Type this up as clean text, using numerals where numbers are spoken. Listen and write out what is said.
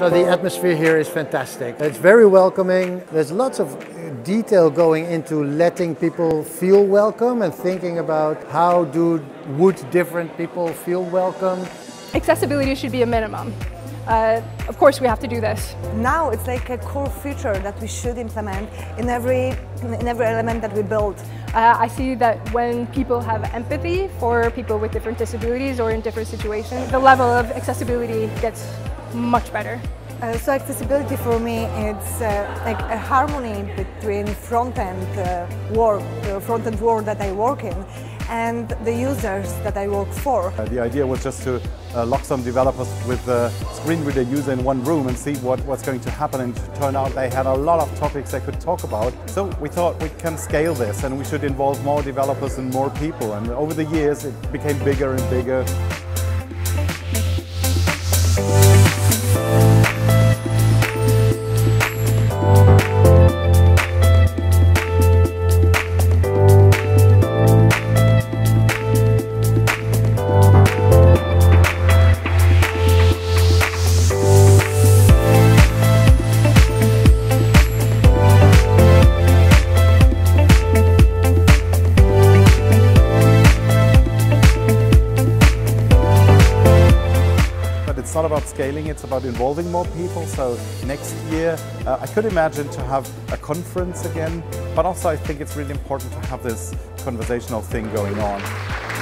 So the atmosphere here is fantastic. It's very welcoming. There's lots of detail going into letting people feel welcome and thinking about how would different people feel welcome. Accessibility should be a minimum. Of course we have to do this. Now it's like a core feature that we should implement in every element that we build. I see that when people have empathy for people with different disabilities or in different situations, the level of accessibility gets much better. So accessibility for me, it's like a harmony between front-end work that I work in and the users that I work for. The idea was just to lock some developers with a screen reader user in one room and see what's going to happen, and turn out they had a lot of topics they could talk about. So we thought we can scale this and we should involve more developers and more people, and over the years it became bigger and bigger. It's not about scaling, it's about involving more people. So next year I could imagine to have a conference again, but also I think it's really important to have this conversational thing going on.